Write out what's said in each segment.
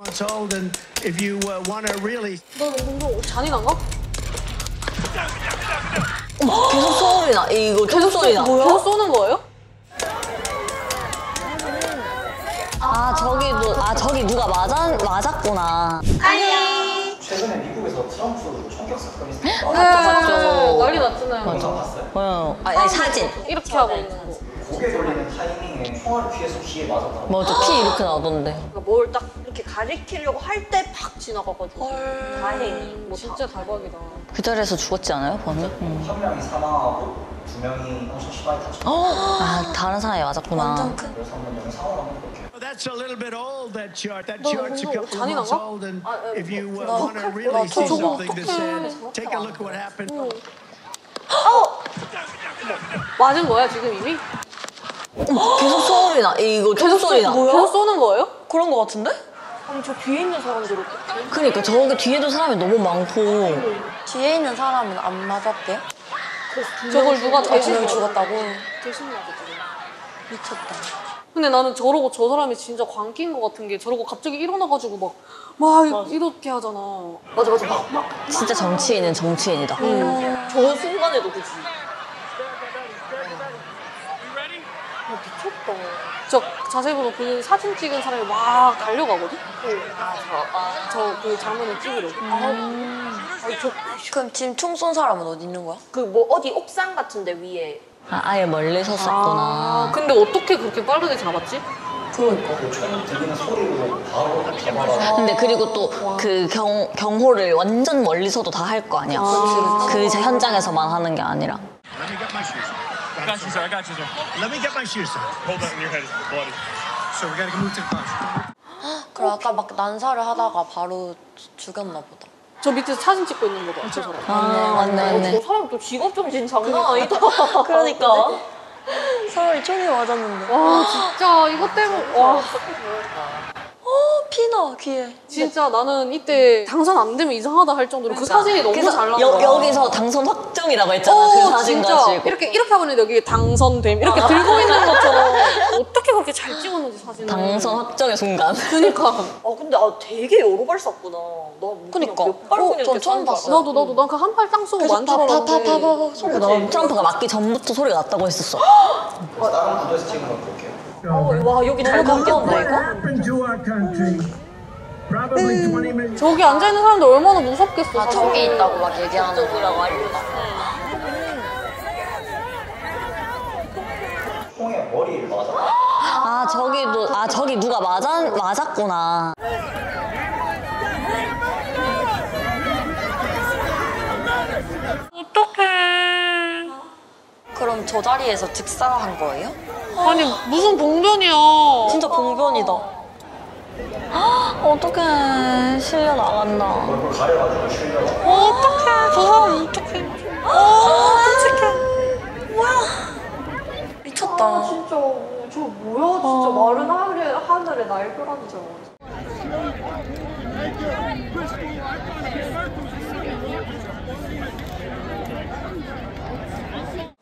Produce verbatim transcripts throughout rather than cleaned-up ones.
months old, and if you uh, want to really. 너 농구 잔인한가? 어머, 계속 소리 나. 이거 계속 소리 나. 뭐야? 계속 쏘는 거예요? 아 저기 뭐, 아 저기 누가 맞았 맞았구나. 안녕. 최근에 미국에서 트럼프 총격 사건이 있었죠. 맞죠. 난리 났잖아요. 맞죠. 어. 아니 사진. 이렇게 하고 있는 거. 고개 돌리는 타이밍에 총알을 귀에서 귀에 맞았다고. 맞아, 피 이렇게 나던데. 뭘 딱 이렇게 가리키려고 할 때 팍 지나가거든요. 다행히. 뭐 진짜 대박이다. 그 자리에서 죽었지 않아요, 범인? 응. 한 명이 사망하고 두 명이 엄청 심하게 다쳤어. 아, 다른 사람이 맞았구나. 완전 큰. 그래서 한번 여기 상황을 한번 볼게요. That's a little bit old, that chart. That chart's a couple of months old, and if you want to really see something that's sad, take a look at what happened. 어! 맞은 거야, 지금 이미? 어머, 계속 소리 나. 이거 계속 소리 나. 뭐야? 계속 쏘는 거예요? 그런 거 같은데? 아니, 저 뒤에 있는 사람들 어떡해? 그니까, 저기 뒤에도 사람이 너무 많고. 뒤에 있는 사람은 안 맞았대? 저걸 누가 대신 죽었다고? 대신 맞았다고. 미쳤다. 근데 나는 저러고 저 사람이 진짜 광기인 거 같은 게 저러고 갑자기 일어나가지고 막, 막 맞아. 이렇게 하잖아. 맞아, 맞아. 막, 막. 진짜 정치인은 정치인이다. 음. 음. 저 순간에도 그치. 아, 미쳤다. 저 자세히 보면 그 사진 찍은 사람이 막 달려가거든? 네. 아, 저, 아, 저 그 장면을 찍으려고. 음. 아, 저, 그럼 지금 총 쏜 사람은 어디 있는 거야? 그 뭐 어디 옥상 같은데 위에. 아, 아예 멀리서 쐈구나. 아, 근데 어떻게 그렇게 빠르게 잡았지? 그러니까. 근데 그리고 또 그 경호를 완전 멀리서도 다 할 거 아니야. 아, 그 제 현장에서만 하는 게 아니라. I got you, sir. I got you, sir. Let me get my shoes, sir. Hold on, your head is bloody. So we gotta move to the car. 그럼 아까 막 난사를 하다가 바로 죽였나 보다. 저 밑에서 사진 찍고 있는 거다. 저 사람. 아, 맞네, 맞네. 저 사람 또 직업 정신 장난 아니다. 그러니까. 사람이 총이 맞았는데. 와, 진짜 이것 때문에. 와. 어, 피나 귀에. 진짜 나는 이때 당선 안 되면 이상하다 할 정도로 그러니까. 그 사진이 너무 잘 나와. 여기서 당선 확정이라고 했잖아. 어, 그 사진 진짜. 가지고. 이렇게 이렇게 하고 있는데 여기 당선됨 이렇게 아. 들고 있는 것처럼 어떻게 그렇게 잘 찍었는지 사진을. 당선 확정의 순간. 그러니까. 아 근데 아 되게 여러 발 쐈구나. 나 그러니까. 몇 발 그냥 전 처음 봤어. 나도 나도 난 그 한 발 땅 쏘고 만져봤는데. 소리가 나. 트럼프가 맞기 전부터 소리가 났다고 했었어. 아, 다른 구도에서 찍은 거 볼게요. 어, 와 여기 잘 감겼네 이거? 음. 저기 앉아있는 사람들 얼마나 무섭겠어. 아 저기 있다고 막 얘기하는 저쪽이라고 알려다. 총에 머리를 맞아. 아 저기 누, 아 저기 누가 맞았 맞았구나. 어떡해. 그럼 저 자리에서 즉사한 거예요? 아니 무슨 봉변이야. 진짜 봉변이다. 아 어떡해. 실려 나간다. 얼굴 가려가지고 실려. 어떡해. 저 사람 어떡해. 어 솔직해. 뭐야. 미쳤다. 아, 진짜 저 뭐야. 진짜 아. 마른 하늘에, 하늘에 날벼락인 줄 알았어.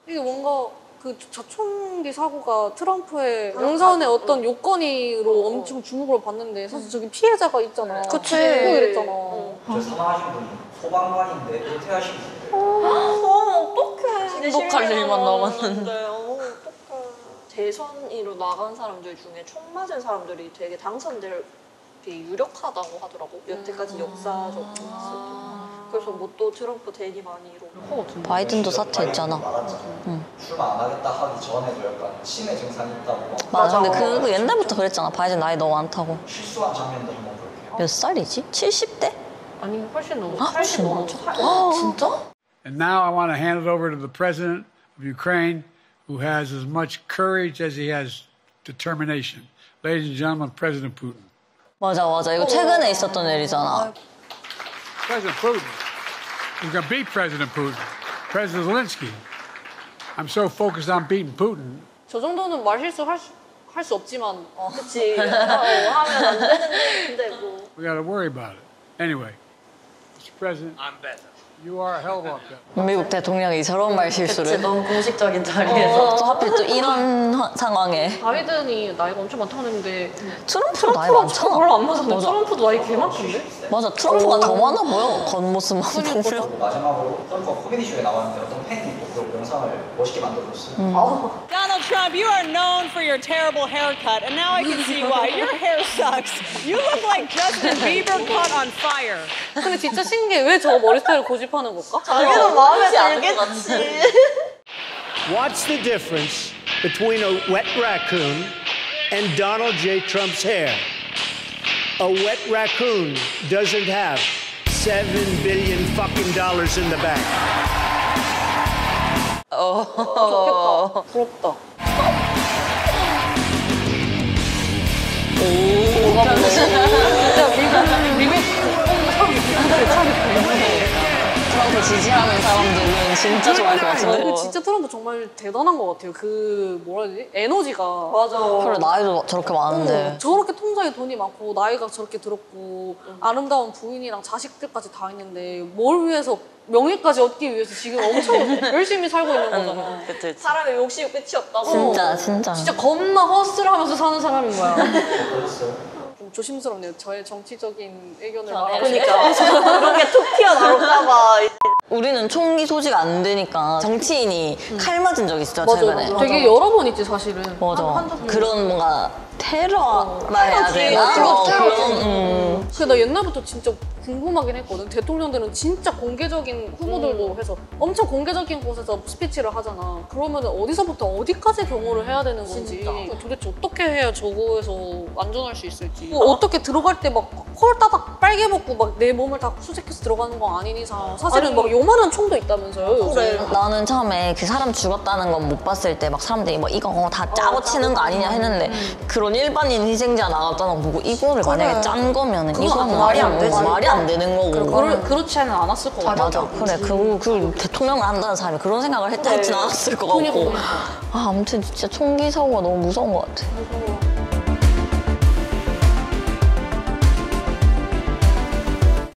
이게 뭔가 그 저 총기 사고가 트럼프의 당선의 어떤 요건으로 엄청 주목을 받는데 사실 저기 피해자가 있잖아. 그치. 이랬잖아. 응. 저 사망하신 분이 소방관인데 은퇴하신 분인데. 어, 어떡해. 행복할 일만 남았는데. 어떡해. 대선으로 나간 사람들 중에 총 맞은 사람들이 되게 당선될 게 유력하다고 하더라고. 여태까지 역사적으로. 아. 그래서 뭐 또 트럼프 대니 많이 이러고 바이든도 사퇴했잖아. 응. 출마 안 하겠다 하기 전에도 약간 치매 증상이 있다고. 맞아, 맞아. 근데 그, 그 옛날부터 그랬잖아. 바이든 나이 너무 많다고. 실수한 장면도 한번 볼게요. 몇 살이지? 칠십 대? 아니 훨씬 넘어. 훨씬 넘어. 진짜? And now I want to hand it over to the president of Ukraine, who has as much courage as he has determination. Ladies and gentlemen, President Putin. 맞아, 맞아. 이거 최근에 있었던 일이잖아. President Putin. You can beat President Putin, President Zelensky. I'm so focused on beating Putin. 저 정도는 말 실수 할 수 할 수 없지만, 어, 그렇지. 어, 하면 안 되는데 근데 뭐. We gotta worry about it. Anyway, Mister President. I'm better. 미국 대통령이 저런 말 실수를. 너무 공식적인 자리에서. 어, 또 하필 또 이런 화, 상황에. 바이든이 나이가 엄청 많다고 했는데 트럼프도 나이 많잖아. 별로 안 맞았네. 트럼프도 나이 개 많던데? 맞아, 트럼프가 오. 더 많아 보여. 겉모습만 보면. 마지막으로 트럼프가 코미디 쇼에 나왔는데 어떤 팬이 그 영상을 멋있게 만들어줬어요. 음. 어. Donald Trump, you are known for your terrible haircut, and now I can see why. Your hair sucks. You look like Justin Bieber caught on fire. 근데 진짜 신기해. 왜 저 머리 스타일을 고집하는 걸까? 자기는 마음에 들겠지. What's the difference between a wet raccoon and Donald J. Trump's hair? A wet raccoon doesn't have seven billion fucking dollars in the bank. 어, 좋겠다. 부럽다. 오, 진짜 미국 미국 처음 이렇게 처음. 트럼프 지지하는 사람들은 진짜 좋아할 것 같은데. 진짜 트럼프 정말 대단한 것 같아요. 그 뭐라 해야 되지? 에너지가. 맞아. 그래, 나이도 저렇게 많은데. 어, 저렇게 통장에 돈이 많고 나이가 저렇게 들었고 응. 아름다운 부인이랑 자식들까지 다 있는데 뭘 위해서 명예까지 얻기 위해서 지금 엄청 열심히 살고 있는 거잖아. 응, 그치, 그치. 사람의 욕심이 끝이 없다고. 진짜 진짜. 진짜 겁나 허슬하면서 사는 사람인 거야. 조심스럽네요. 저의 정치적인 의견을 말하고 그러니까 그런 게 툭 튀어나올까봐. 우리는 총기 소지가 안 되니까 정치인이 응. 칼 맞은 적 있어요. 맞아, 최근에. 맞아, 맞아. 되게 여러 번 있지 사실은. 맞아. 한, 한 그런 뭔가 테러라 해야 되나? 테러, 테러. 음. 근데 나 옛날부터 진짜 궁금하긴 했거든. 대통령들은 진짜 공개적인 후보들도 음. 해서 엄청 공개적인 곳에서 스피치를 하잖아. 그러면 어디서부터 어디까지 경호를 해야 되는 건지 진짜. 도대체 어떻게 해야 저거에서 안전할 수 있을지. 뭐 어떻게 들어갈 때 막 콜 따닥 빨개 먹고 막 내 몸을 다 수색해서 들어가는 건 아닌 이상 사실은 아니, 막 요만한 총도 있다면서요. 그래. 요즘. 나는 처음에 그 사람 죽었다는 건 못 봤을 때 막 사람들이 뭐 이거 다 짜고 아, 치는 거 아니냐 했는데 음. 그런 일반인 희생자 나왔다는 거 보고 이거를 그래. 만약에 짠 거면은 이건 말이 안 되지. 말이 안 되는 거고. 그걸, 그렇지는 않았을 거 같아. 맞아. 그래. 그, 그 대통령을 한다는 사람이 그런 생각을 했다 했진 않았을 거 같고. 아, 아무튼 진짜 총기 사고가 너무 무서운 거 같아. 무서워.